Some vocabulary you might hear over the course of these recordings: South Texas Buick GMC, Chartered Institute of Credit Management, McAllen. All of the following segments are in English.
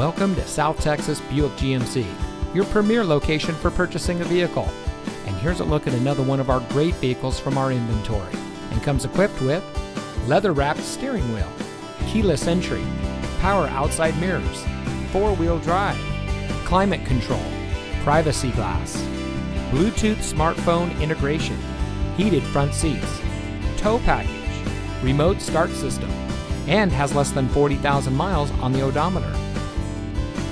Welcome to South Texas Buick GMC, your premier location for purchasing a vehicle. And here's a look at another one of our great vehicles from our inventory. And comes equipped with leather-wrapped steering wheel, keyless entry, power outside mirrors, four-wheel drive, climate control, privacy glass, Bluetooth smartphone integration, heated front seats, tow package, remote start system, and has less than 40,000 miles on the odometer.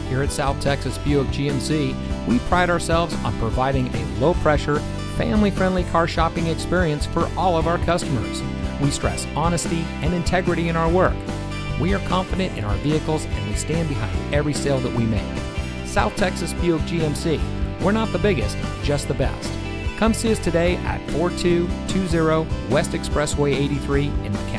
Here at South Texas Buick GMC, we pride ourselves on providing a low-pressure, family-friendly car shopping experience for all of our customers. We stress honesty and integrity in our work. We are confident in our vehicles and we stand behind every sale that we make. South Texas Buick GMC. We're not the biggest, just the best. Come see us today at 4220 West Expressway 83 in McAllen.